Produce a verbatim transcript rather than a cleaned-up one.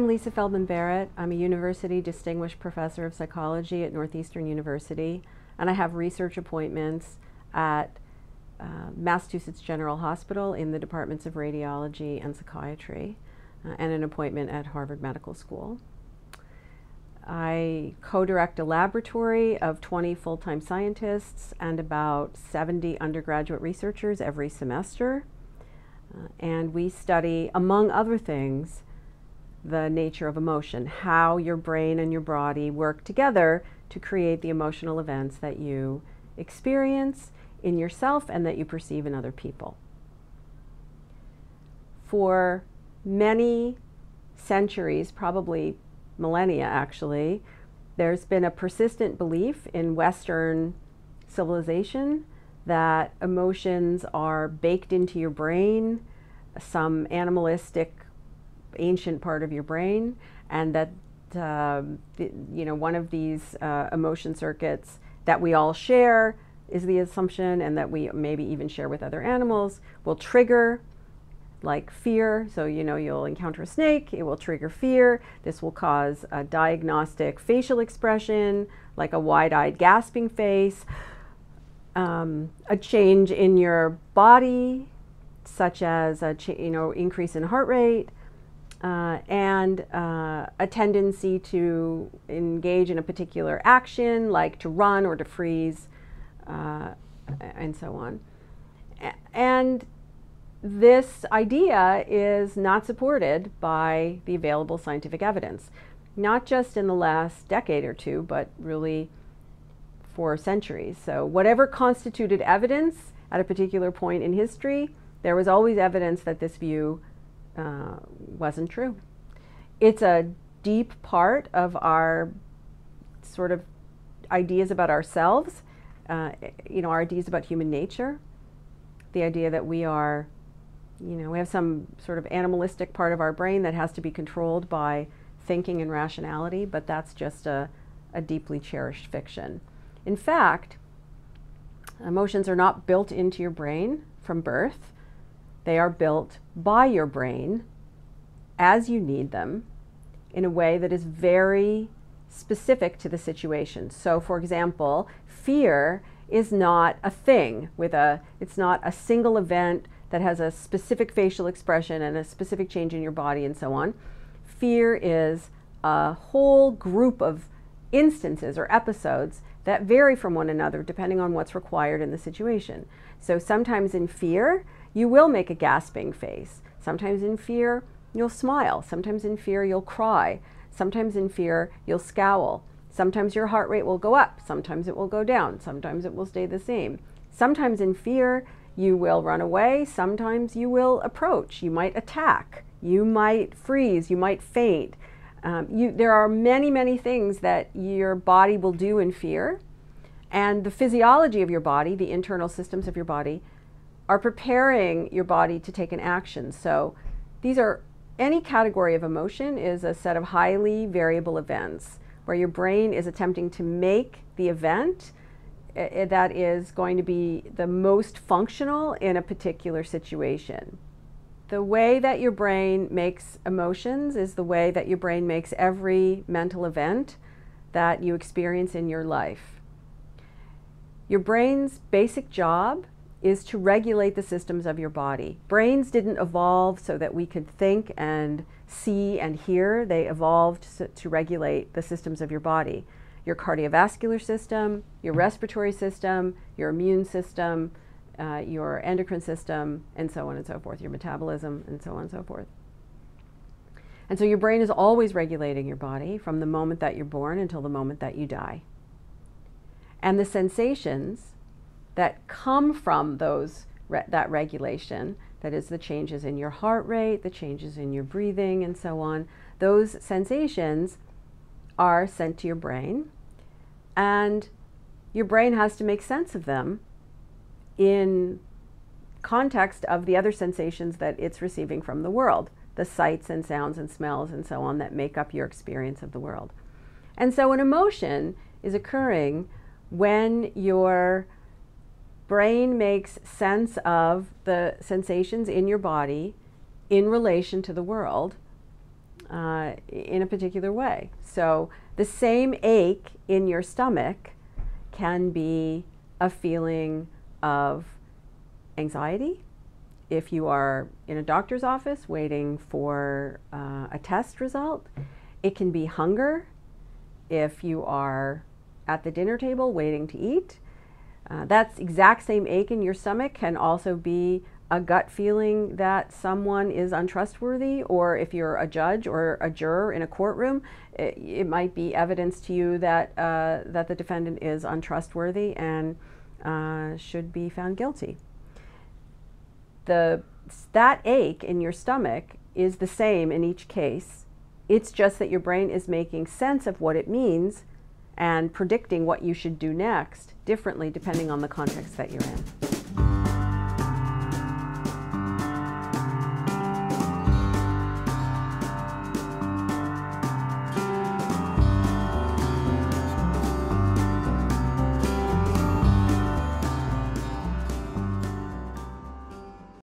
I'm Lisa Feldman Barrett. I'm a University Distinguished Professor of Psychology at Northeastern University, and I have research appointments at uh, Massachusetts General Hospital in the departments of radiology and psychiatry, uh, and an appointment at Harvard Medical School. I co-direct a laboratory of twenty full-time scientists and about seventy undergraduate researchers every semester, uh, and we study, among other things, the nature of emotion, how your brain and your body work together to create the emotional events that you experience in yourself and that you perceive in other people. For many centuries, probably millennia actually, there's been a persistent belief in Western civilization that emotions are baked into your brain, some animalistic ancient part of your brain, and that uh, the, you know one of these uh, emotion circuits that we all share is the assumption, and that we maybe even share with other animals, will trigger, like fear. So you know you'll encounter a snake, it will trigger fear. This will cause a diagnostic facial expression, like a wide-eyed gasping face, um, a change in your body, such as a ch you know increase in heart rate, Uh, and uh, a tendency to engage in a particular action, like to run or to freeze, uh, and so on. And this idea is not supported by the available scientific evidence, not just in the last decade or two, but really for centuries. So whatever constituted evidence at a particular point in history, there was always evidence that this view Uh, wasn't true. It's a deep part of our sort of ideas about ourselves, uh, you know, our ideas about human nature, the idea that we are, you know, we have some sort of animalistic part of our brain that has to be controlled by thinking and rationality, but that's just a, a deeply cherished fiction. In fact, emotions are not built into your brain from birth. They are built by your brain as you need them in a way that is very specific to the situation. So for example, fear is not a thing with a, it's not a single event that has a specific facial expression and a specific change in your body and so on. Fear is a whole group of instances or episodes that vary from one another depending on what's required in the situation. So sometimes in fear, you will make a gasping face. Sometimes in fear, you'll smile. Sometimes in fear, you'll cry. Sometimes in fear, you'll scowl. Sometimes your heart rate will go up. Sometimes it will go down. Sometimes it will stay the same. Sometimes in fear, you will run away. Sometimes you will approach. You might attack. You might freeze. You might faint. Um, you, there are many, many things that your body will do in fear. And the physiology of your body, the internal systems of your body, are preparing your body to take an action. So these are, any category of emotion is a set of highly variable events where your brain is attempting to make the event that is going to be the most functional in a particular situation. The way that your brain makes emotions is the way that your brain makes every mental event that you experience in your life. Your brain's basic job is to regulate the systems of your body. Brains didn't evolve so that we could think and see and hear. They evolved to regulate the systems of your body. Your cardiovascular system, your respiratory system, your immune system, uh, your endocrine system, and so on and so forth, your metabolism, and so on and so forth. And so your brain is always regulating your body from the moment that you're born until the moment that you die. And the sensations that come from those re that regulation, that is the changes in your heart rate, the changes in your breathing, and so on, those sensations are sent to your brain, and your brain has to make sense of them in context of the other sensations that it's receiving from the world, the sights and sounds and smells and so on that make up your experience of the world. And so an emotion is occurring when your brain makes sense of the sensations in your body in relation to the world uh, in a particular way. So the same ache in your stomach can be a feeling of anxiety if you are in a doctor's office waiting for uh, a test result. It can be hunger if you are at the dinner table waiting to eat. Uh, that exact same ache in your stomach can also be a gut feeling that someone is untrustworthy, or if you're a judge or a juror in a courtroom, it, it might be evidence to you that, uh, that the defendant is untrustworthy and uh, should be found guilty. The, that ache in your stomach is the same in each case. It's just that your brain is making sense of what it means and predicting what you should do next differently depending on the context that you're in.